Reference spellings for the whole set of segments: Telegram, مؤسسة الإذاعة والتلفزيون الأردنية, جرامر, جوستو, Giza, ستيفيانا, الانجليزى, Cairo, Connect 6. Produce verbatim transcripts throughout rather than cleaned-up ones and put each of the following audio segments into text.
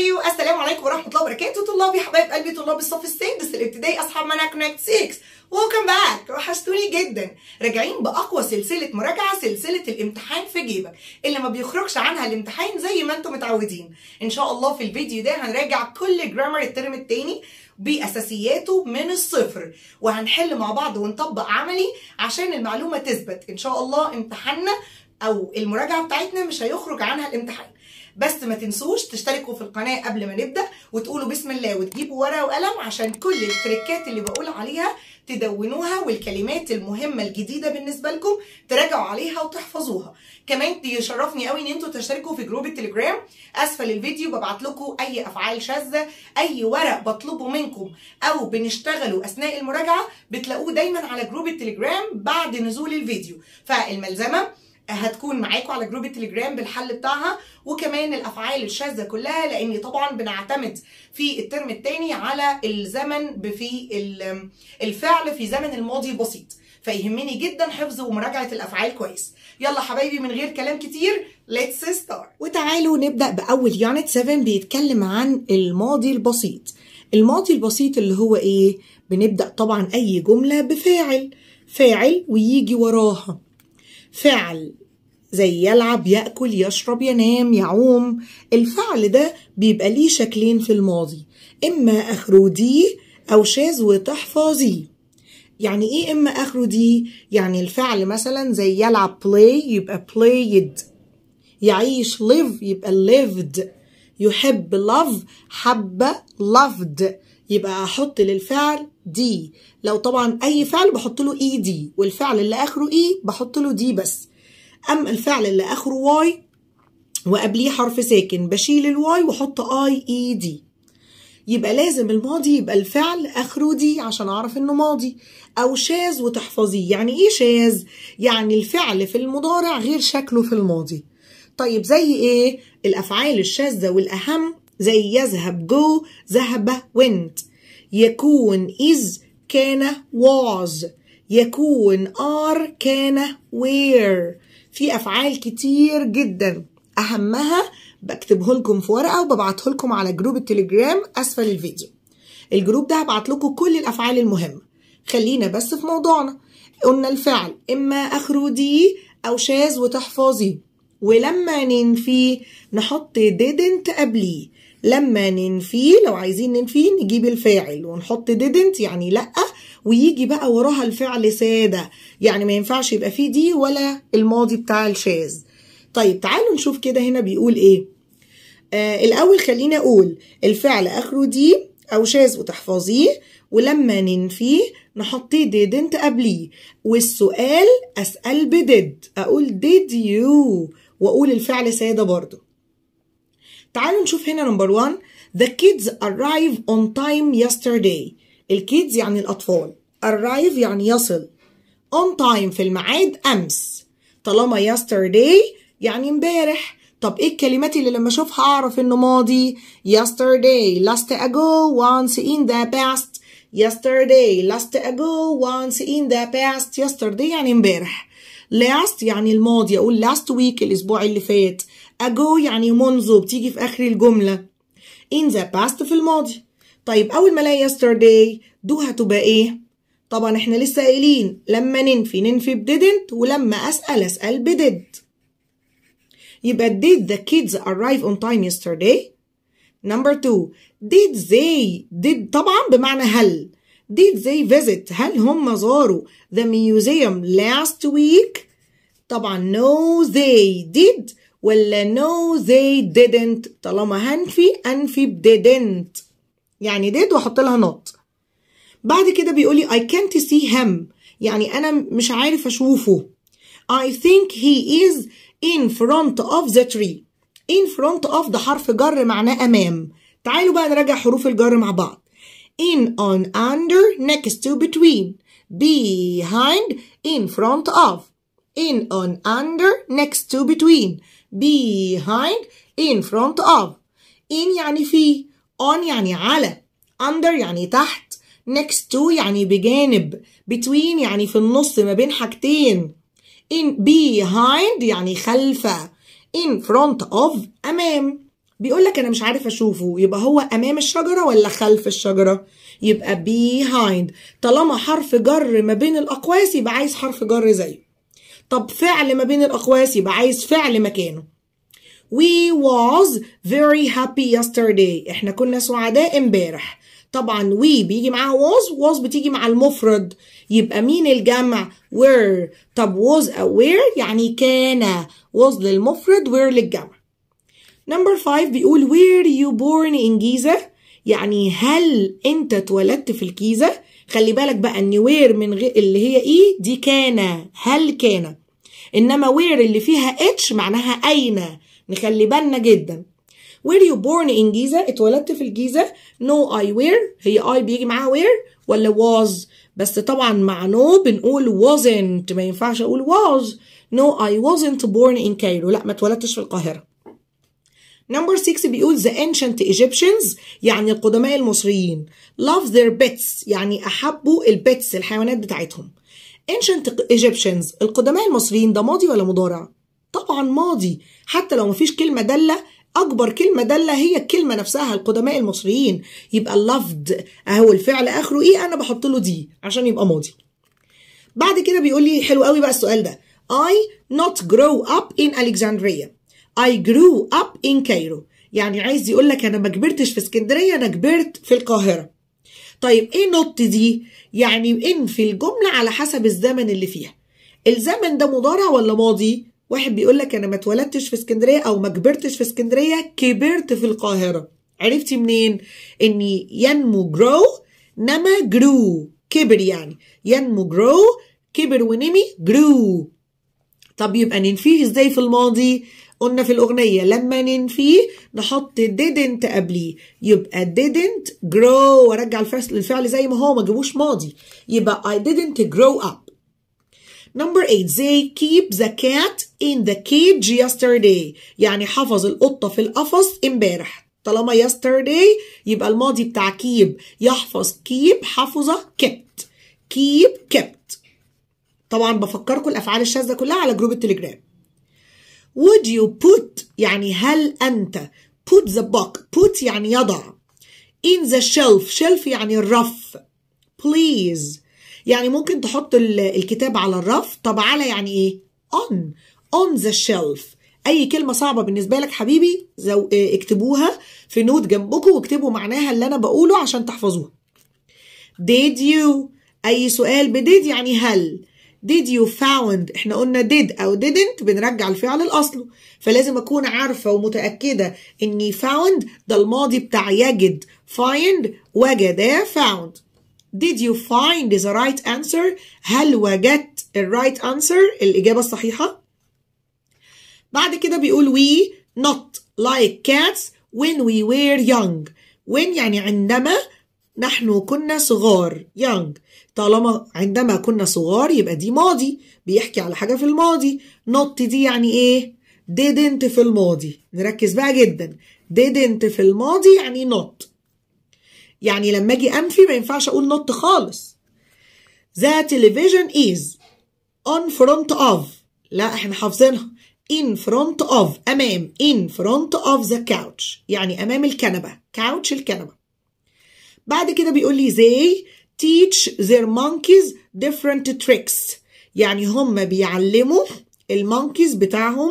فيديو. السلام عليكم ورحمه الله وبركاته طلابي حبايب قلبي، طلاب الصف السادس الابتدائي اصحاب منهج كونكت ستة. ويلكم باك، وحشتوني جدا. راجعين باقوى سلسله مراجعه، سلسله الامتحان في جيبك اللي ما بيخرجش عنها الامتحان زي ما انتم متعودين. ان شاء الله في الفيديو ده هنراجع كل جرامر الترم الثاني باساسياته من الصفر، وهنحل مع بعض ونطبق عملي عشان المعلومه تثبت. ان شاء الله امتحاننا او المراجعه بتاعتنا مش هيخرج عنها الامتحان. بس ما تنسوش تشتركوا في القناه قبل ما نبدا، وتقولوا بسم الله، وتجيبوا ورقه وقلم عشان كل التريكات اللي بقول عليها تدونوها، والكلمات المهمه الجديده بالنسبه لكم تراجعوا عليها وتحفظوها. كمان يشرفني قوي ان انتوا تشتركوا في جروب التليجرام. اسفل الفيديو ببعت لكم اي افعال شاذه، اي ورق بطلبه منكم او بنشتغله اثناء المراجعه بتلاقوه دايما على جروب التليجرام بعد نزول الفيديو. فالملزمه هتكون معاكم على جروب التليجرام بالحل بتاعها، وكمان الافعال الشاذه كلها، لاني طبعا بنعتمد في الترم الثاني على الزمن في الفعل في زمن الماضي البسيط، فيهمني جدا حفظ ومراجعه الافعال كويس. يلا حبايبي من غير كلام كتير ليتس ستارت. وتعالوا نبدا باول يونت سبعة بيتكلم عن الماضي البسيط. الماضي البسيط اللي هو ايه؟ بنبدا طبعا اي جمله بفاعل، فاعل ويجي وراها فعل زي يلعب، يأكل، يشرب، ينام، يعوم. الفعل ده بيبقى ليه شكلين في الماضي، إما آخره دي أو شاذ وتحفظيه. يعني إيه إما آخره دي؟ يعني الفعل مثلا زي يلعب play يبقى played، يعيش live يبقى lived، يحب love حب loved، يبقى أحط للفعل دي. لو طبعا اي فعل بحط له اي دي، والفعل اللي اخره اي بحط له دي بس. اما الفعل اللي اخره واي وقبليه حرف ساكن بشيل الواي واحط اي اي دي. يبقى لازم الماضي يبقى الفعل اخره دي عشان اعرف انه ماضي. او شاذ وتحفظيه. يعني ايه شاذ؟ يعني الفعل في المضارع غير شكله في الماضي. طيب زي ايه الافعال الشاذه والاهم؟ زي يذهب جو، ذهب وينت، يكون is كان was، يكون are كان were. في أفعال كتير جدا، أهمها بكتبه لكم في ورقة وببعته لكم على جروب التليجرام أسفل الفيديو. الجروب ده هبعت لكم كل الأفعال المهمة. خلينا بس في موضوعنا. قلنا الفعل إما آخره دي أو شاذ وتحفظيه، ولما ننفيه نحط didn't قبليه. لما ننفيه لو عايزين ننفيه نجيب الفاعل ونحط didn't يعني لأ، ويجي بقى وراها الفعل سادة، يعني ما ينفعش يبقى فيه دي ولا الماضي بتاع الشاذ. طيب تعالوا نشوف كده هنا بيقول ايه. آه الأول خلينا أقول الفعل آخره دي أو شاذ وتحفظيه، ولما ننفيه نحط didn't قبليه، والسؤال أسأل بديد، أقول did you وأقول الفعل سادة برضه. تعالوا نشوف هنا نمبر واحد. The kids arrived on time yesterday. الكيدز يعني الأطفال، arrive يعني يصل، on time في الميعاد أمس. طالما yesterday يعني امبارح، طب إيه الكلمات اللي لما أشوفها أعرف إنه ماضي؟ yesterday last ago once in the past، yesterday last ago once in the past. yesterday يعني امبارح، last يعني الماضي، أقول last week الأسبوع اللي فات، ago يعني منذ بتيجي في آخر الجملة، in the past في الماضي. طيب أول ما ألاقي yesterday دو هتبقى إيه؟ طبعًا إحنا لسه قايلين لما ننفي ننفي ب didn't، ولما أسأل أسأل ب did. يبقى did the kids arrive on time yesterday؟ number two did they did طبعًا بمعنى هل، did they visit هل هم زاروا the museum last week؟ طبعًا no they did ولا no they didn't. طالما هنفي أنفي ب didn't يعني did واحط لها not. بعد كده بيقولي I can't see him يعني أنا مش عارف أشوفه. I think he is in front of the tree. in front of ده حرف جر معناه أمام. تعالوا بقى نراجع حروف الجر مع بعض. in on under next to between behind in front of in on under next to between behind in front of. in يعني في، on يعني على، under يعني تحت، next to يعني بجانب، between يعني في النص ما بين حاجتين، in behind يعني خلفه، in front of أمام. بيقول لك انا مش عارف اشوفه، يبقى هو امام الشجره ولا خلف الشجره؟ يبقى بيهايند. طالما حرف جر ما بين الاقواس يبقى عايز حرف جر زيه. طب فعل ما بين الاقواس يبقى عايز فعل مكانه. We was very happy yesterday. احنا كنا سعداء امبارح. طبعا we بيجي معاها was، was بتيجي مع المفرد، يبقى مين الجمع؟ were. طب was أو were يعني كان، was للمفرد were للجمع. نمبر فايف بيقول were you born in Giza، يعني هل انت اتولدت في الجيزة؟ خلي بالك بقى ان were من غير اللي هي ايه دي كان، هل كان، انما where اللي فيها اتش معناها اين، نخلي بالنا جدا. Were you born in Giza؟ اتولدت في الجيزة. No I were، هي I بيجي معاها were ولا was؟ بس طبعا مع no بنقول wasn't، ما ينفعش اقول was. No I wasn't born in Cairo، لا ما اتولدتش في القاهرة. Number six بيقول the ancient Egyptians يعني القدماء المصريين love their pets يعني أحبوا البيتس الحيوانات بتاعتهم. Ancient Egyptians القدماء المصريين ده ماضي ولا مضارع؟ طبعا ماضي، حتى لو مفيش كلمة دالة، أكبر كلمة دالة هي الكلمة نفسها القدماء المصريين، يبقى loved أهو الفعل آخره إيه، أنا بحط له دي عشان يبقى ماضي. بعد كده بيقول لي حلو قوي بقى السؤال ده I not grow up in Alexandria I grew up in Cairo، يعني عايز يقول لك أنا ما كبرتش في اسكندرية، أنا كبرت في القاهرة. طيب إيه not دي؟ يعني إن في الجملة على حسب الزمن اللي فيها، الزمن ده مضارع ولا ماضي؟ واحد بيقول لك انا ما اتولدتش في اسكندريه او ما كبرتش في اسكندريه، كبرت في القاهره. عرفتي منين؟ ان ينمو جرو نما جرو كبر، يعني ينمو جرو كبر ونمي جرو. طب يبقى ننفيه ازاي في الماضي؟ قلنا في الاغنيه لما ننفيه نحط didn't قبليه، يبقى didn't grow وارجع الفعل زي ما هو، ما جيبوش ماضي، يبقى I didn't grow up. Number eight they keep the cat in the cage yesterday، يعني حفظ القطة في القفص امبارح. طالما yesterday يبقى الماضي بتاع keep، يحفظ keep حفظه kept، keep kept. طبعا بفكركم الأفعال الشاذة كلها على جروب التليجرام. Would you put يعني هل أنت، put the book put يعني يضع، in the shelf shelf يعني الرف. Please يعني ممكن تحط الكتاب على الرف. طب على يعني ايه؟ on on the shelf. اي كلمه صعبه بالنسبه لك حبيبي اكتبوها في نوت جنبكم واكتبوا معناها اللي انا بقوله عشان تحفظوها. did you اي سؤال ب did يعني هل، did you found احنا قلنا did او didn't بنرجع الفعل لاصله، فلازم اكون عارفه ومتاكده اني found ده الماضي بتاع يجد، find وجد found. Did you find the right answer؟ هل وجدت ال right answer الإجابة الصحيحة؟ بعد كده بيقول we not like cats when we were young. when يعني عندما، نحن كنا صغار، young طالما عندما كنا صغار يبقى دي ماضي بيحكي على حاجة في الماضي. not دي يعني إيه؟ didn't في الماضي، نركز بقى جدا، didn't في الماضي يعني not، يعني لما اجي انفي ما ينفعش اقول نوت خالص. The television is on front of، لا احنا حافظينها in front of، امام in front of the couch يعني امام الكنبه، couch الكنبه. بعد كده بيقول لي they teach their monkeys different tricks، يعني هم بيعلموا المونكيز بتاعهم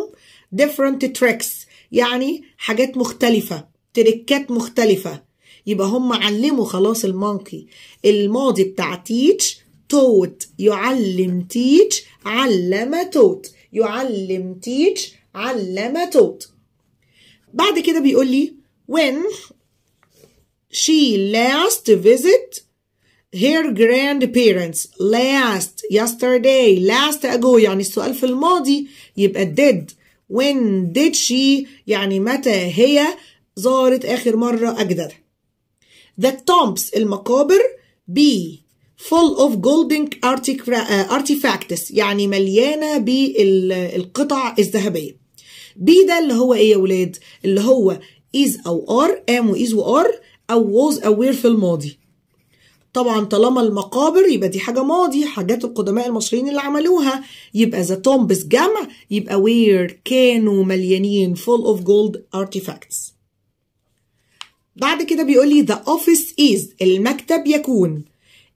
different tricks يعني حاجات مختلفه، تريكات مختلفه، يبقى هم علموا خلاص المونكي. الماضي بتاع تيتش توت، يعلم تيتش علم توت، يعلم تيتش علم توت. بعد كده بيقول لي when she last visit her grandparents، last yesterday last ago يعني السؤال في الماضي، يبقى did. when did she يعني متى هي زارت آخر مرة أجدادها. The tombs المقابر بي full of golden artifacts يعني مليانة بالقطع الذهبية. بي ده اللي هو ايه يا ولاد؟ اللي هو is أو are، am و is و are أو was أو were في الماضي. طبعا طالما المقابر يبقى دي حاجة ماضي، حاجات القدماء المصريين اللي عملوها، يبقى the tombs جمع، يبقى were كانوا مليانين full of gold artifacts. بعد كده بيقول لي the office is المكتب يكون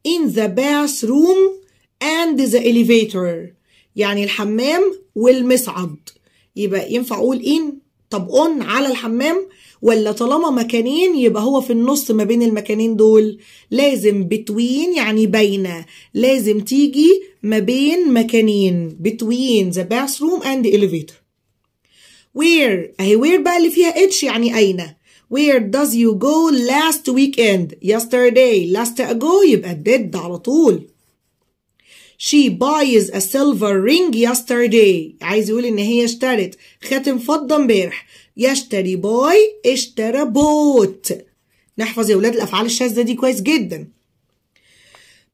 in the bathroom and the elevator، يعني الحمام والمصعد. يبقى ينفع اقول in؟ طب on على الحمام؟ ولا طالما مكانين يبقى هو في النص ما بين المكانين دول؟ لازم between يعني بين، لازم تيجي ما بين مكانين between the bathroom and the elevator. where اهي where بقى اللي فيها اتش يعني اين. where does you go last weekend؟ yesterday، last ago يبقى did على طول. she buys a silver ring yesterday، عايز يقول ان هي اشترت خاتم فضة امبارح. يشتري باي اشترى بوت. نحفظ يا ولاد الافعال الشاذة دي كويس جدا.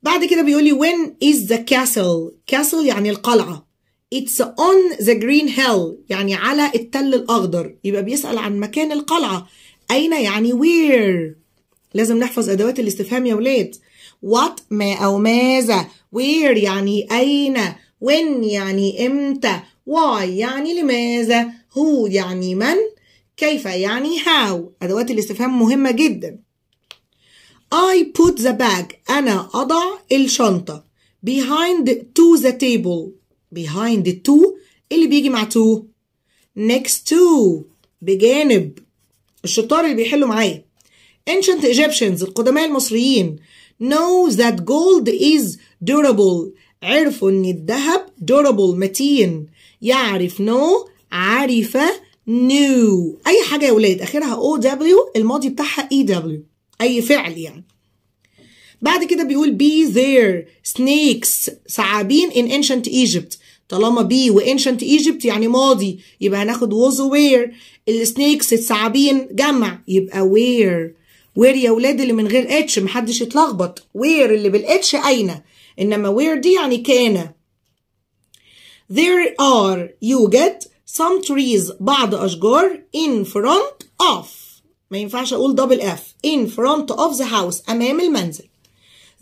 بعد كده بيقول لي when is the castle؟ castle يعني القلعة. it's on the green hill يعني على التل الاخضر. يبقى بيسأل عن مكان القلعة اين يعني where. لازم نحفظ ادوات الاستفهام يا ولاد. what ما او ماذا، where يعني اين، when يعني امتى، why يعني لماذا، who يعني من، كيف يعني how. ادوات الاستفهام مهمه جدا. I put the bag انا اضع الشنطه behind to the table. behind to اللي بيجي مع to، next to بجانب. الشطار اللي بيحلوا معايا. ancient Egyptians القدماء المصريين know that gold is durable، عرفوا ان الذهب durable متين. يعرف know عارف new اي حاجه يا ولاد اخرها او دبليو الماضي بتاعها اي دبليو اي فعل يعني. بعد كده بيقول be there snakes ثعابين in ancient Egypt. طالما be و ancient Egypt يعني ماضي يبقى هناخد was و were. السنيكس الثعابين جمع يبقى where. وير يا ولاد اللي من غير اتش محدش يتلخبط، وير اللي بالاتش اين، انما وير دي يعني كان. there are يوجد some trees بعض اشجار in front of، ما ينفعش اقول دبل اف، in front of the house امام المنزل.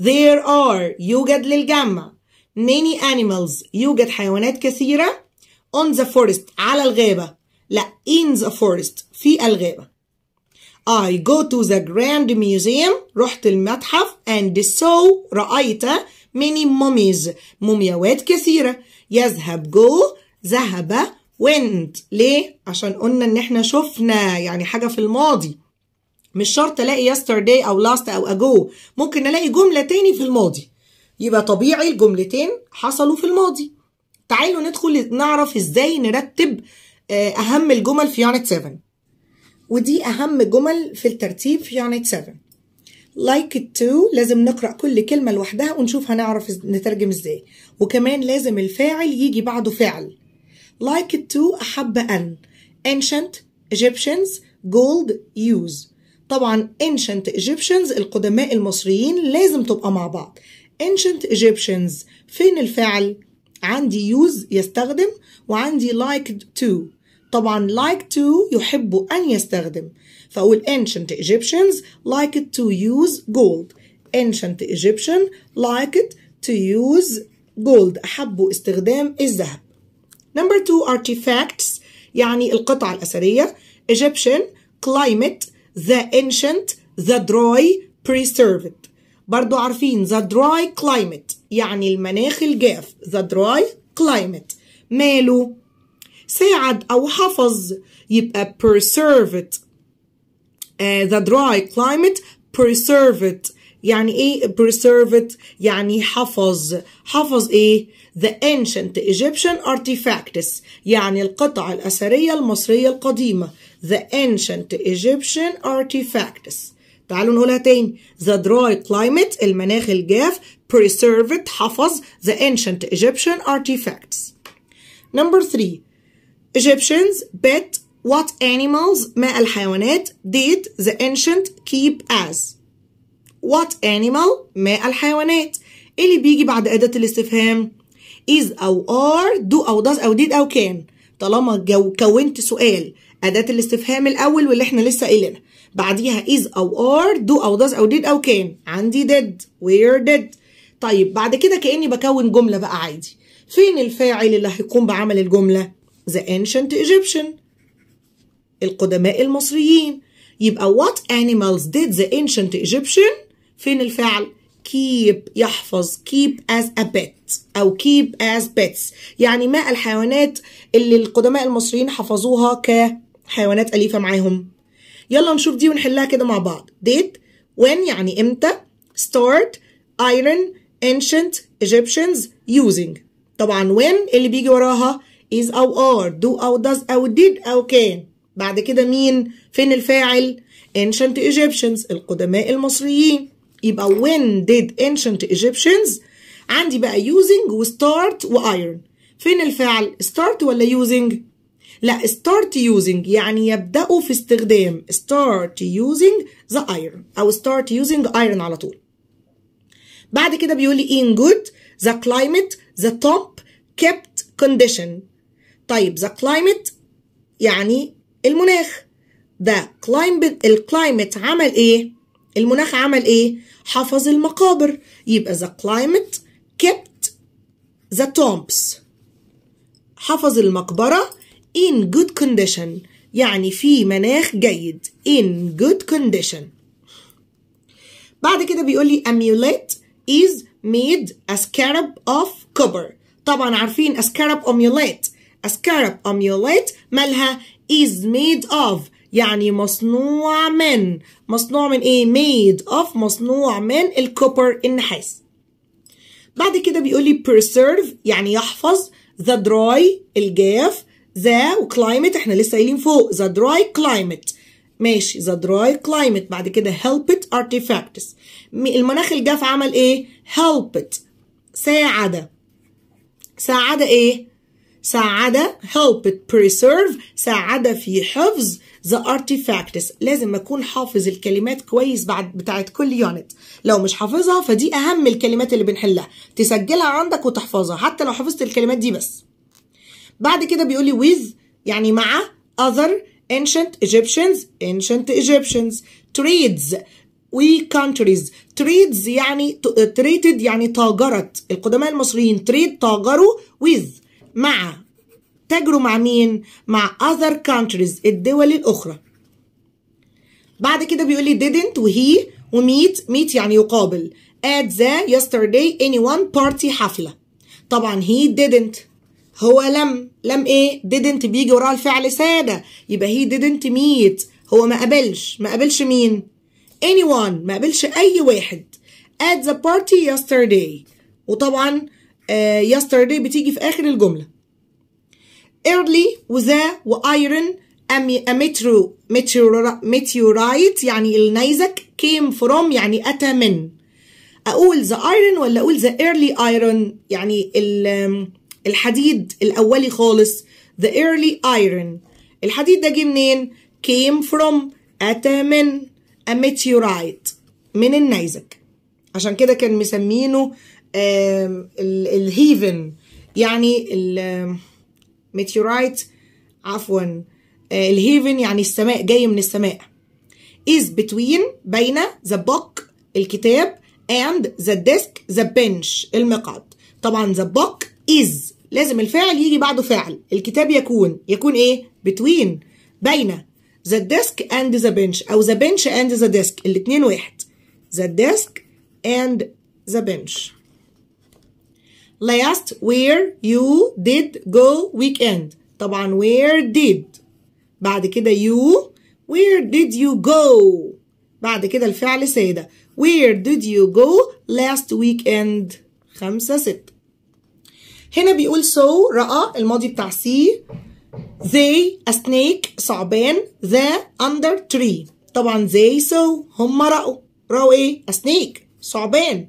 there are يوجد للجمع many animals يوجد حيوانات كثيره on the forest على الغابه، لا in the forest في الغابه. I go to the Grand Museum رحت المتحف and saw رأيت many mummies مومياوات كثيرة. يذهب go ذهب went ليه؟ عشان قلنا ان احنا شفنا يعني حاجة في الماضي، مش شرط الاقي yesterday او last او ago، ممكن الاقي جملة تاني في الماضي يبقى طبيعي الجملتين حصلوا في الماضي. تعالوا ندخل نعرف ازاي نرتب اهم الجمل في يونت سبعة، ودي أهم جمل في الترتيب في يونت سبعة. like it too لازم نقرأ كل كلمة لوحدها ونشوف هنعرف نترجم ازاي، وكمان لازم الفاعل يجي بعده فعل. like it too أحب أن، ancient Egyptians gold use. طبعا ancient Egyptians القدماء المصريين لازم تبقى مع بعض. ancient Egyptians فين الفعل؟ عندي use يستخدم وعندي like to. طبعا like to يحب أن يستخدم، فأقول ancient Egyptians liked to use gold. ancient Egyptian liked to use gold أحبوا استخدام الذهب. number two artifacts يعني القطع الأثرية Egyptian climate the ancient the dry preserved. برضو عارفين the dry climate يعني المناخ الجاف. the dry climate ماله؟ ساعد أو حفظ يبقى preserved. uh, the dry climate preserved يعني إيه preserved؟ يعني حفظ. حفظ إيه؟ the ancient Egyptian artifacts يعني القطع الأثرية المصرية القديمة. the ancient Egyptian artifacts. تعالوا نقولها تاني the dry climate المناخ الجاف preserved حفظ the ancient Egyptian artifacts. number three Egyptians bet what animals ما الحيوانات did the ancient keep as. what animal ما الحيوانات اللي بيجي بعد أداة الاستفهام is أو are do أو does أو did أو can. طالما جو كونت سؤال أداة الاستفهام الأول واللي احنا لسه قايلينها بعديها is أو are do أو does أو did أو can، عندي did where did. طيب بعد كده كأني بكون جملة بقى عادي، فين الفاعل اللي هيقوم بعمل الجملة؟ The ancient Egyptian القدماء المصريين. يبقى what animals did the ancient Egyptian؟ فين الفعل؟ keep، يحفظ، keep as a pet أو keep as pets، يعني ما الحيوانات اللي القدماء المصريين حفظوها كحيوانات أليفة معاهم. يلا نشوف دي ونحلها كده مع بعض. did، when يعني إمتى، stored، iron، ancient Egyptians، using. طبعا when اللي بيجي وراها is أو are، do أو does أو did أو can. بعد كده مين؟ فين الفاعل؟ ancient Egyptians، القدماء المصريين. يبقى when did ancient Egyptians؟ عندي بقى using و start و iron. فين الفعل؟ start ولا using؟ لا start using، يعني يبدأوا في استخدام start using the iron أو start using iron على طول. بعد كده بيقول لي in good the climate the top kept condition. طيب the climate يعني المناخ، ده climate الclimate عمل ايه؟ المناخ عمل ايه؟ حفظ المقابر. يبقى the climate kept the tombs، حفظ المقبرة in good condition، يعني في مناخ جيد in good condition. بعد كده بيقول لي amulet is made a scarab of copper. طبعا عارفين a scarab amulet، a scarab amulet مالها is made of، يعني مصنوع من، مصنوع من ايه؟ made of، مصنوع من الكوبر النحاس. بعد كده بيقول لي preserve يعني يحفظ the dry الجاف، the وclimate احنا لسه قايلين فوق the dry climate، ماشي the dry climate. بعد كده help it artifacts، المناخ الجاف عمل ايه؟ help it، ساعد، ساعد ايه؟ ساعد help it preserve، ساعد في حفظ the artifacts. لازم أكون حافظ الكلمات كويس بعد بتاعت كل يونت، لو مش حافظها فدي أهم الكلمات اللي بنحلها، تسجلها عندك وتحفظها حتى لو حفظت الكلمات دي بس. بعد كده بيقولي with يعني مع other ancient Egyptians ancient Egyptians trades we countries. trades يعني traded يعني تاجرت، القدماء المصريين trade تاجروا with مع، تجروا مع مين؟ مع other countries الدول الأخرى. بعد كده بيقولي didn't وهي وmeet، meet يعني يقابل at the yesterday anyone party حفلة. طبعا he didn't، هو لم، لم ايه؟ didn't بيجي وراه الفعل سادة، يبقى he didn't meet، هو ما قابلش، ما قابلش مين؟ anyone، ما قابلش أي واحد at the party yesterday. وطبعا Uh, yesterday بتيجي في آخر الجملة. early وذا وiron a metro meteorite يعني النيزك came from يعني أتى من. أقول the iron ولا أقول the early iron؟ يعني الحديد الأولي خالص the early iron، الحديد ده جه منين؟ came from، أتى من a meteorite من النيزك، عشان كده كان مسمينه الهيفن، يعني الميتيورايت، عفوا الهيفن يعني السماء، جاي من السماء. is between بين the book الكتاب and the desk the bench المقعد. طبعا the book is لازم الفاعل يجي بعده فاعل، الكتاب يكون يكون ايه؟ between بين the desk and the bench او the bench and the desk، الاثنين واحد the desk and the bench. last where you did go weekend. طبعا where did، بعد كده you، where did you go، بعد كده الفعل سادة where did you go last weekend. خمسة ستة. هنا بيقول so رأى الماضي بتاع see، they a snake ثعبان، the under tree. طبعا they so هم رأوا، رأوا ايه؟ a snake ثعبان،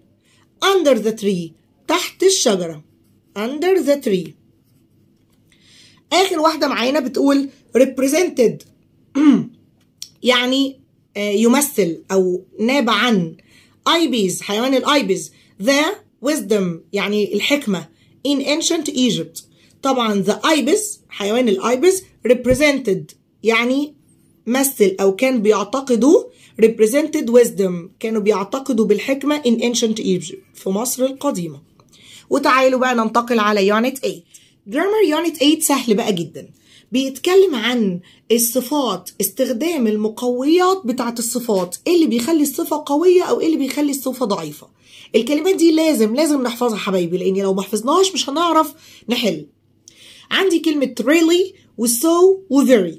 under the tree تحت الشجرة under the tree. آخر واحدة معانا بتقول represented يعني يمثل أو ناب عن ايبيز حيوان الايبيز، the wisdom يعني الحكمة in ancient Egypt. طبعا the ibis حيوان الايبيز represented يعني مثل أو كان بيعتقدوا represented wisdom، كانوا بيعتقدوا بالحكمة in ancient Egypt في مصر القديمة. وتعالوا بقى ننتقل على يونت ثمانية. جرامر يونت ثمانية سهل بقى جدا، بيتكلم عن الصفات، استخدام المقويات بتاعة الصفات، ايه اللي بيخلي الصفة قوية او ايه اللي بيخلي الصفة ضعيفة. الكلمات دي لازم لازم نحفظها حبايبي، لان لو ما حفظناهاش مش هنعرف نحل. عندي كلمة really وso وvery.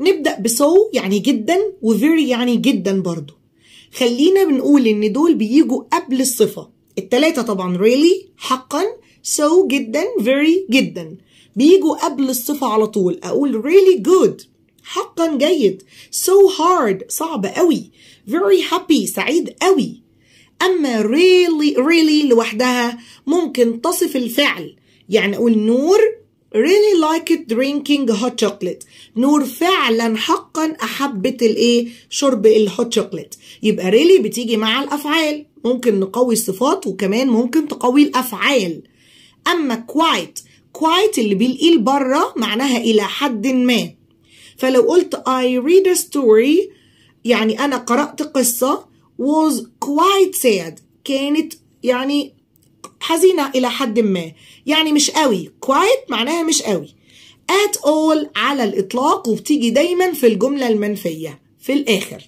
نبدأ بso يعني جدا وvery يعني جدا برضو. خلينا بنقول ان دول بييجوا قبل الصفة التلاتة طبعا، really حقا، so جدا، very جدا، بيجوا قبل الصفة على طول. أقول really good حقا جيد، so hard صعب قوي، very happy سعيد قوي. أما really really لوحدها ممكن تصف الفعل، يعني أقول نور really like it drinking hot chocolate، نور فعلا حقا أحبت الإيه شرب الهوت شوكليت. يبقى really بتيجي مع الأفعال، ممكن نقوي الصفات وكمان ممكن تقوي الأفعال. أما quite quite اللي بالإيل بره معناها إلى حد ما، فلو قلت I read a story يعني أنا قرأت قصة was quite sad كانت يعني حزينة إلى حد ما، يعني مش قوي. quite معناها مش قوي at all على الإطلاق، وبتيجي دايما في الجملة المنفية في الآخر.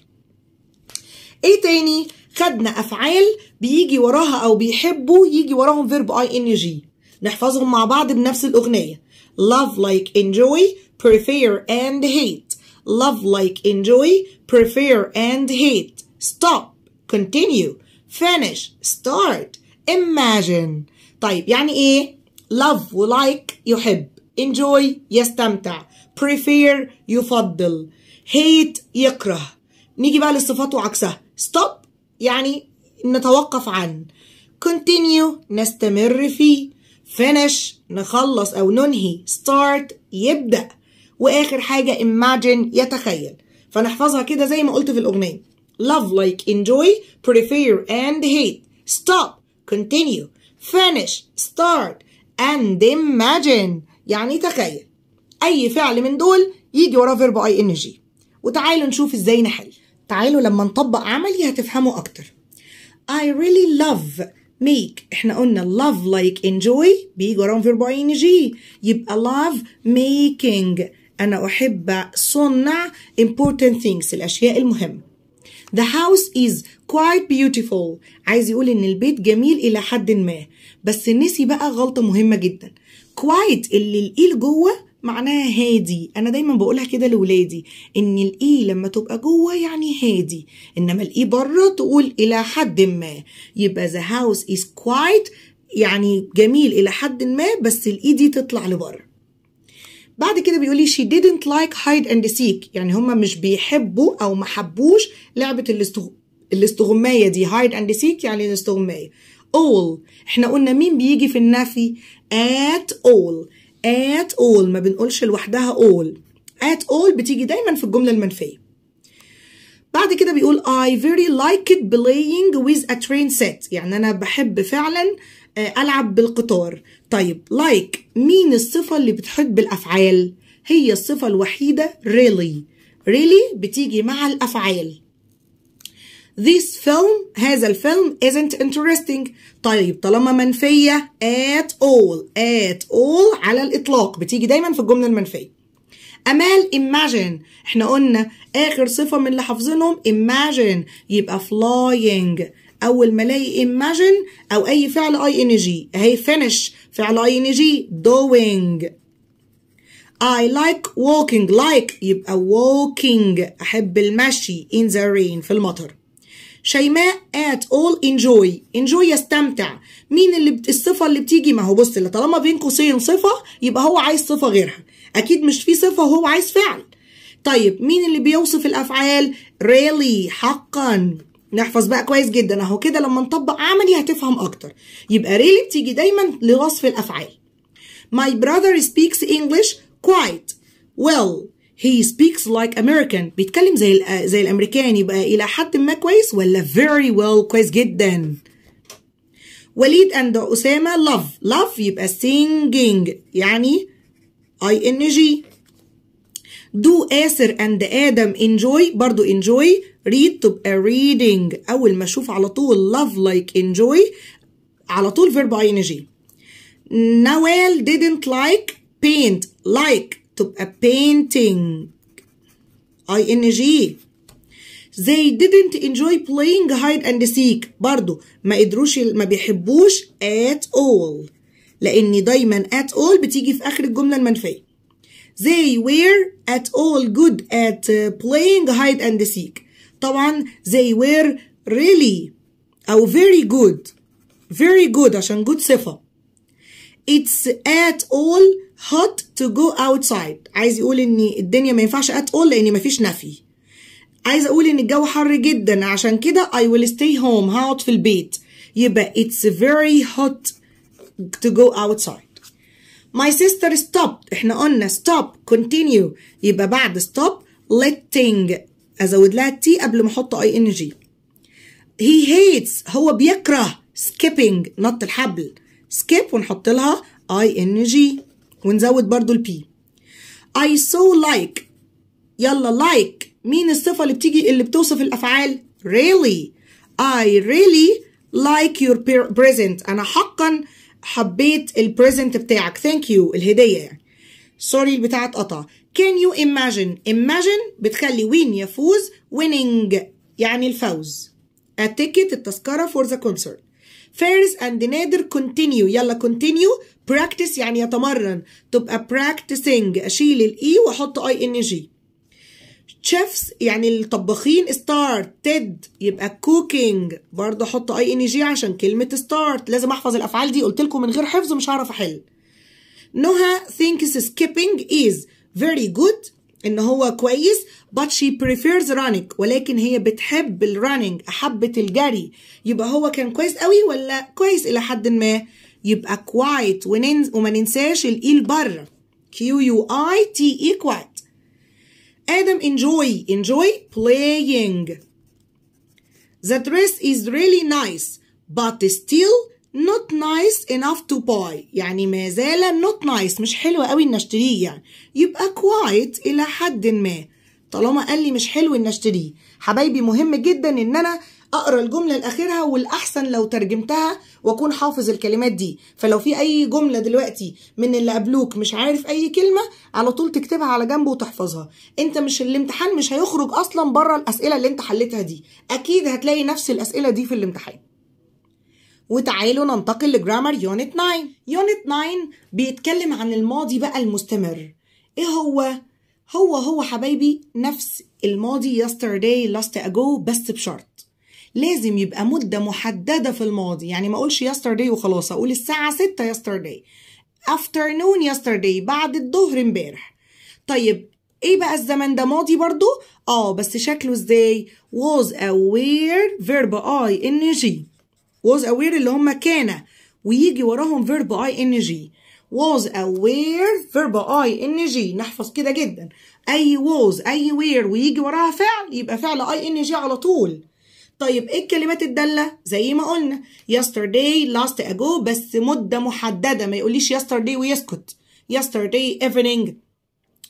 إيه تاني؟ خدنا أفعال بيجي وراها أو بيحبوا يجي وراهم verb ing، نحفظهم مع بعض بنفس الأغنية. love like enjoy prefer and hate، love like enjoy prefer and hate، stop continue finish start imagine. طيب يعني إيه love و like يحب، enjoy يستمتع، prefer يفضل، hate يكره. نيجي بقى للصفات وعكسها، stop يعني نتوقف عن، continue نستمر فيه، finish نخلص أو ننهي، start يبدأ، وآخر حاجة imagine يتخيل. فنحفظها كده زي ما قلت في الأغنية، love like enjoy prefer and hate stop continue finish start and imagine يعني تخيل. أي فعل من دول يجي وراه verb ing. وتعالوا نشوف إزاي نحل. تعالوا لما نطبق عملي هتفهموا أكتر. I really love make، احنا قلنا love like enjoy بيجي وراهم verb ing، يبقى love making انا احب صنع important things الاشياء المهمه. the house is quite beautiful عايز يقول ان البيت جميل الى حد ما، بس نسي بقى غلطه مهمه جدا. quite اللي الإيل جوه معناها هادي، انا دايما بقولها كده لولادي ان الاي لما تبقى جوه يعني هادي، انما الاي بره تقول الى حد ما. يبقى the house is quite يعني جميل الى حد ما، بس الاي دي تطلع لبره. بعد كده بيقولي she didn't like hide and seek، يعني هما مش بيحبوا او ما حبوش لعبه الاستغ... الاستغمايه دي. hide and seek يعني الاستغمايه. all احنا قلنا مين بيجي في النفي؟ at all at all ما بنقولش لوحدها all، at all بتيجي دايما في الجملة المنفية. بعد كده بيقول I very liked playing with a train set، يعني أنا بحب فعلا ألعب بالقطار. طيب like مين الصفة اللي بتحب الأفعال؟ هي الصفة الوحيدة really، really بتيجي مع الأفعال. This film هذا الفيلم isn't interesting، طيب طالما منفية at all at all على الإطلاق بتيجي دايما في الجملة المنفية. أمال imagine احنا قلنا آخر صفة من اللي حافظينهم imagine، يبقى flying أول ما الاقي imagine أو أي فعل ing أهي finish فعل ing doing. I like walking like يبقى walking أحب المشي in the rain في المطر. شيماء at all enjoy، enjoy يستمتع، مين اللي بت... الصفة اللي بتيجي، ما هو بص اللي طالما بين قوسين صفة يبقى هو عايز صفة غيرها، أكيد مش في صفة وهو عايز فعل. طيب مين اللي بيوصف الأفعال؟ really حقا. نحفظ بقى كويس جدا أهو كده لما نطبق عملي هتفهم أكتر. يبقى really بتيجي دايما لوصف الأفعال. my brother speaks English quite well he speaks like American، بيتكلم زي زي الامريكان، يبقى الى حد ما كويس ولا very well كويس جدا. وليد اند اسامه love love يبقى singing يعني ing. دو اسر اند ادم enjoy برضو enjoy. read تبقى reading اول ما اشوف على طول love like enjoy على طول verb ing. نوال didn't like paint like تبقى painting ing. They didn't enjoy playing hide and seek. برضو ما قدروش ما بيحبوش at all، لأن دايما at all بتيجي في آخر الجملة المنفية. They were at all good at playing hide and seek. طبعا they were really أو very good. Very good عشان good صفة. It's at all hot to go outside. عايز يقول إن الدنيا ما ينفعش at all لأن ما فيش نفي. عايز أقول إن الجو حر جدا عشان كده I will stay home، هقعد في البيت. يبقى it's very hot to go outside. My sister stopped. إحنا قلنا stop continue، يبقى بعد stop letting أزود لها T قبل ما أحط ing. He hates، هو بيكره skipping نط الحبل skip ونحط لها ing ونزود برضو ال P. I so like، يلا like مين الصفة اللي بتيجي اللي بتوصف الأفعال؟ really. I really like your present، أنا حقا حبيت البريزنت بتاعك، thank you الهدية يعني. سوري البتاع اتقطع. can you imagine؟ imagine بتخلي win يفوز، winning يعني الفوز. a ticket التذكرة for the concert. فارس and نادر continue، يلا continue practice يعني يتمرن، تبقى practicing أشيل الإي وأحط أي إن جي. chefs يعني الطباخين started، يبقى cooking برضه احط اي ان جي عشان كلمه start، لازم احفظ الافعال دي، قلت لكم من غير حفظ مش هعرف احل. نهى thinks skipping is very good، ان هو كويس but she prefers running، ولكن هي بتحب الرننج احبت الجري. يبقى هو كان كويس قوي ولا كويس الى حد ما؟ يبقى quite، وننز... وما ننساش الاي لبره q u i t e quite. Adam enjoy enjoy playing. The dress is really nice but still not nice enough to buy. يعني ما زال not nice مش حلوة قوي إن أشتريه يعني. يبقى quite إلى حد ما، طالما قال لي مش حلو إن أشتريه. حبايبي مهم جدا إن أنا أقرأ الجملة لآخرها، والأحسن لو ترجمتها وأكون حافظ الكلمات دي. فلو في أي جملة دلوقتي من اللي قبلوك مش عارف أي كلمة، على طول تكتبها على جنب وتحفظها. أنت مش الامتحان مش هيخرج أصلا بره الأسئلة اللي أنت حلتها دي، أكيد هتلاقي نفس الأسئلة دي في الامتحان. وتعالوا ننتقل لجرامر يونت تسعة. يونت تسعة بيتكلم عن الماضي بقى المستمر. إيه هو؟ هو هو حبايبي نفس الماضي yesterday last ago، بس بشرط لازم يبقى مدة محددة في الماضي. يعني ما أقولش yesterday وخلاص، أقول الساعة ستة yesterday، afternoon yesterday بعد الظهر امبارح. طيب إيه بقى الزمن ده ماضي برضو؟ آه بس شكله إزاي؟ was aware verb ing، was aware اللي هما كان ويجي وراهم verb ing. was aware verb ing نحفظ كده جدا، أي was أي where ويجي وراها فعل يبقى فعل ing على طول. طيب ايه الكلمات الداله؟ زي ما قلنا yesterday last ago بس مده محدده، ما يقوليش yesterday ويسكت. yesterday evening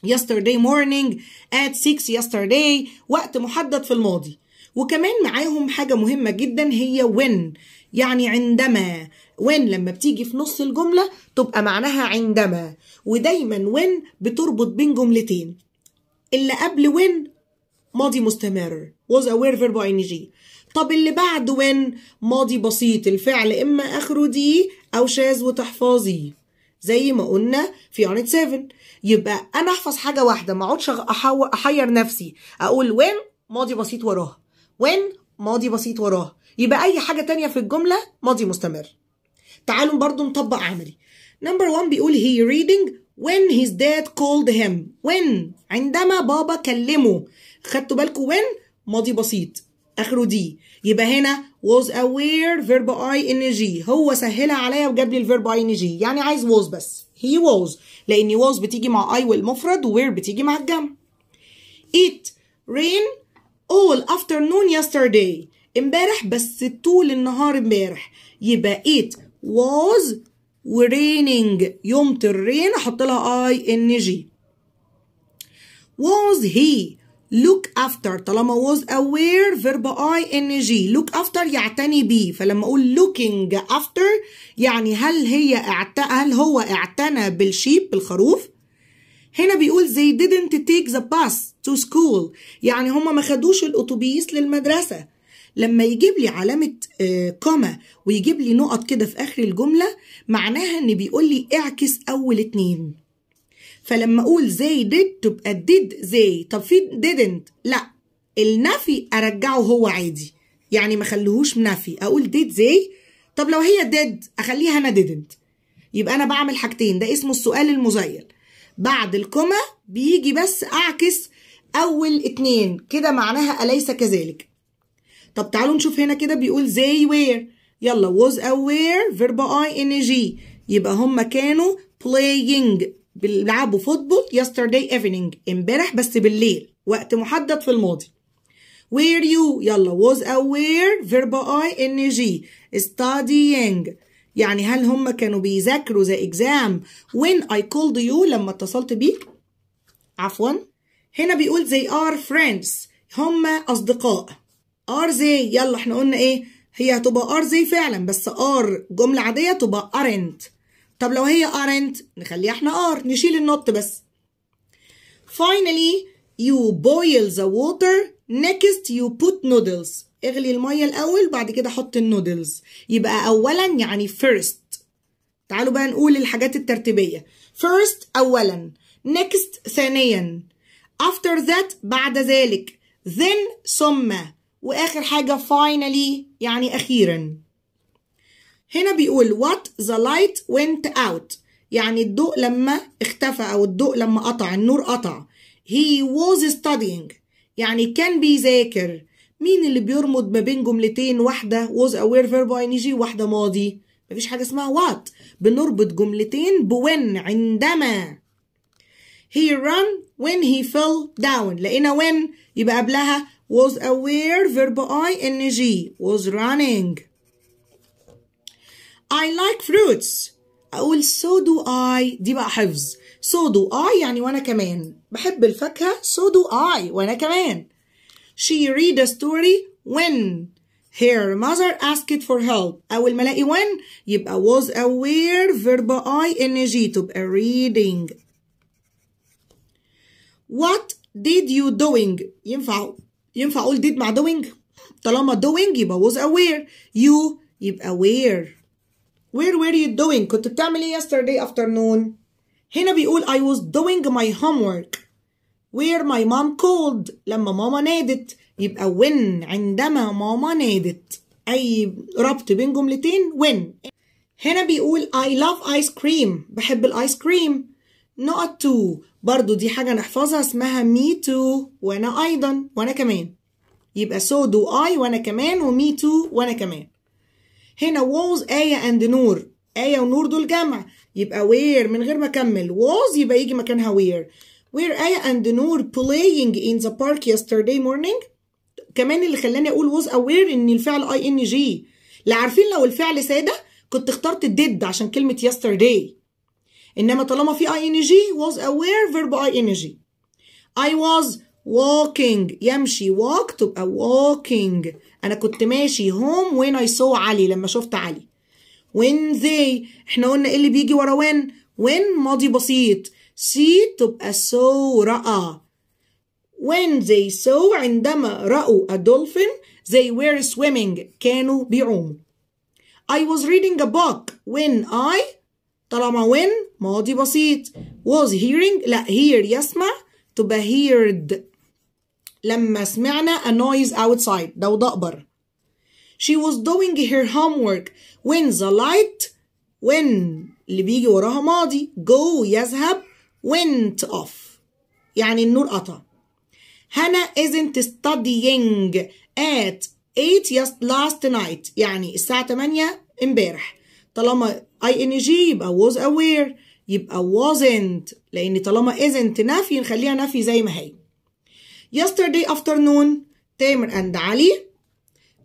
yesterday morning at six yesterday، وقت محدد في الماضي. وكمان معاهم حاجه مهمه جدا هي when، يعني عندما. when لما بتيجي في نص الجمله تبقى معناها عندما، ودايما when بتربط بين جملتين. اللي قبل when ماضي مستمر was aware verb ing. طب اللي بعد when ماضي بسيط، الفعل إما آخره دي أو شاذ وتحفظي زي ما قلنا في unit سبعة. يبقى أنا أحفظ حاجة واحدة، ما أقعدش أحير نفسي أقول when ماضي بسيط وراه when ماضي بسيط وراه. يبقى أي حاجة تانية في الجملة ماضي مستمر. تعالوا برضو نطبق عملي. نمبر واحد بيقول he reading when his dad called him. when عندما بابا كلمه، خدتوا بالكم when ماضي بسيط اخره دي. يبقى هنا was aware verb ing، هو سهلها عليا وجاب لي الفيرب ing، يعني عايز was بس. he was لان was بتيجي مع I والمفرد، وwhere بتيجي مع الجمع. it rained all afternoon yesterday، امبارح بس طول النهار امبارح. يبقى it was raining يمطر rain احط لها ing. was he look after، طالما was aware verb ing look after يعتني بيه، فلما اقول looking after يعني هل هي اعت... هل هو اعتنى بالشيب بالخروف. هنا بيقول they didn't take the bus to school، يعني هما ما خدوش الأتوبيس للمدرسة. لما يجيب لي علامة كوما ويجيب لي نقط كده في آخر الجملة، معناها إن بيقول لي اعكس أول اتنين. فلما أقول they did تبقى did they، طب في didn't لأ، النفي أرجعه هو عادي، يعني ما خليهوش نفي، أقول did they. طب لو هي did أخليها أنا didn't. يبقى أنا بعمل حاجتين، ده اسمه السؤال المزيل. بعد الكوما بيجي بس أعكس أول اتنين كده، معناها أليس كذلك. طب تعالوا نشوف هنا كده بيقول they were، يلا was aware verb ing، يبقى هما كانوا playing بيلعبوا فوتبول yesterday evening امبارح بس بالليل وقت محدد في الماضي. were you، يلا was aware verb ing studying، يعني هل هم كانوا بيذاكروا ذا اكزام. when I called you لما اتصلت بيك، عفوا هنا بيقول they are friends هم اصدقاء. are they، يلا احنا قلنا ايه، هي هتبقى are they فعلا، بس are جمله عاديه تبقى aren't. طب لو هي aren't نخليها احنا are، نشيل النوت بس. finally you boil the water next you put noodles، اغلي الميه الاول بعد كده حط النودلز. يبقى اولا يعني first. تعالوا بقى نقول الحاجات الترتيبيه، first اولا، next ثانيا، after that بعد ذلك، then ثم، واخر حاجه finally يعني اخيرا. هنا بيقول what the light went out، يعني الضوء لما اختفى او الضوء لما قطع، النور قطع. he was studying يعني كان بيذاكر. مين اللي بيرمض ما بين جملتين، واحدة was aware verb ing واحدة ماضي؟ مفيش حاجة اسمها what، بنربط جملتين بوين، عندما. he ran when he fell down، لقينا when يبقى قبلها was aware verb ing was running. I like fruits أقول so do I، دي بقى حفظ. so do I يعني وأنا كمان بحب الفاكهة، so do I وأنا كمان. She read a story when her mother asked for help. أول ما الاقي when يبقى was aware verb ing تبقى reading. What did you doing؟ ينفع ينفع أقول did مع doing؟ طالما doing يبقى was aware. You يبقى where. Where were you doing؟ كنت بتعمل إيه yesterday afternoon؟ هنا بيقول I was doing my homework. where my mom called لما ماما نادت، يبقى when عندما ماما نادت. أي ربط بين جملتين when. هنا بيقول I love ice cream بحب الايس كريم. نقط تو برضو دي حاجة نحفظها اسمها me too وأنا أيضا وأنا كمان، يبقى so do I وأنا كمان و me too وأنا كمان. هنا was آية and نور، آية ونور دول جمع، يبقى where من غير ما أكمل was يبقى يجي مكانها where. Were Aya and Noor playing in the park yesterday morning؟ كمان اللي خلاني أقول was aware إن الفعل ing. لا عارفين لو الفعل سادة كنت اخترت did عشان كلمة yesterday، إنما طالما في ing was aware verb ing. I was walking يمشي walk تبقى walking، أنا كنت ماشي home when I saw علي لما شفت علي. when they إحنا قلنا إيه اللي بيجي ورا when؟ when ماضي بسيط. see تبقى saw رأى. when they saw عندما رأوا a dolphin they were swimming كانوا بيعوموا. I was reading a book when I طالما when ماضي بسيط. was hearing لا hear يسمع تبقى heard لما سمعنا a noise outside ده ضأبر. she was doing her homework when the light when اللي بيجي وراها ماضي go يذهب went off يعني النور قطع. هنا isn't studying at eight last night يعني الساعة تمانية امبارح. طالما ing يبقى was aware يبقى wasn't، لأن طالما isn't نفي نخليها نفي زي ما هي. yesterday afternoon تامر and علي.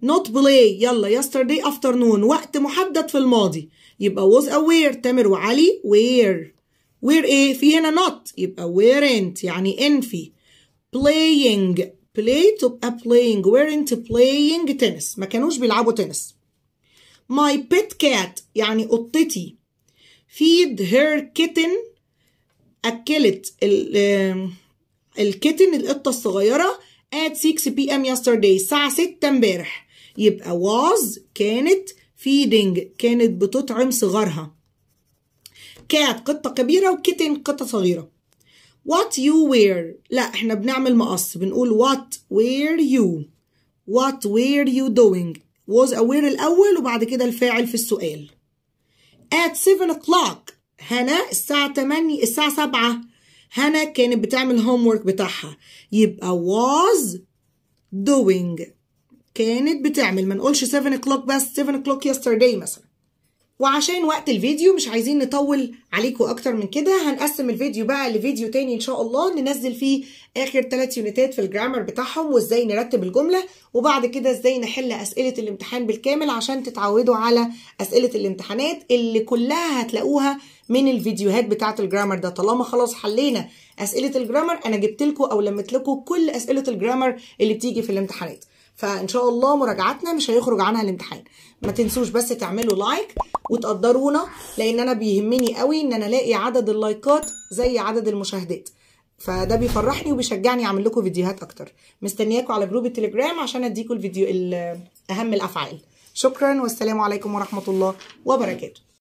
not play يلا yesterday afternoon وقت محدد في الماضي يبقى was aware تامر وعلي. where where ايه في هنا not يبقى weren't يعني انفي. playing play تبقى playing weren't playing tennis ما كانوش بيلعبوا تنس. my pet cat يعني قطتي. feed her kitten اكلت الكيتن القطه الصغيره at six p m yesterday الساعه ستة امبارح، يبقى was كانت feeding كانت بتطعم صغارها. كات قطه كبيره وكيتن قطه صغيره. what you wear لا احنا بنعمل مقص بنقول what were you what were you doing was aware الاول وبعد كده الفاعل في السؤال. at seven o'clock هنا الساعه تمانية الساعه سبعة هنا كانت بتعمل homework بتاعها، يبقى was doing كانت بتعمل، ما نقولش seven o'clock بس seven o'clock yesterday مثلا. وعشان وقت الفيديو مش عايزين نطول عليكم اكتر من كده، هنقسم الفيديو بقى لفيديو تاني ان شاء الله ننزل فيه اخر ثلاث يونتات في الجرامر بتاعهم وازاي نرتب الجمله، وبعد كده ازاي نحل اسئله الامتحان بالكامل عشان تتعودوا على اسئله الامتحانات اللي كلها هتلاقوها من الفيديوهات بتاعه الجرامر ده. طالما خلاص حلينا اسئله الجرامر انا جبت لكم او لمت لكم كل اسئله الجرامر اللي بتيجي في الامتحانات، فان شاء الله مراجعتنا مش هيخرج عنها الامتحان. ما تنسوش بس تعملوا لايك وتقدرونا، لان انا بيهمني قوي ان انا الاقي عدد اللايكات زي عدد المشاهدات، فده بيفرحني وبيشجعني اعمل لكم فيديوهات اكتر. مستنياكم على جروب التليجرام عشان اديكم الفيديو اهم الافعال. شكرا والسلام عليكم ورحمه الله وبركاته.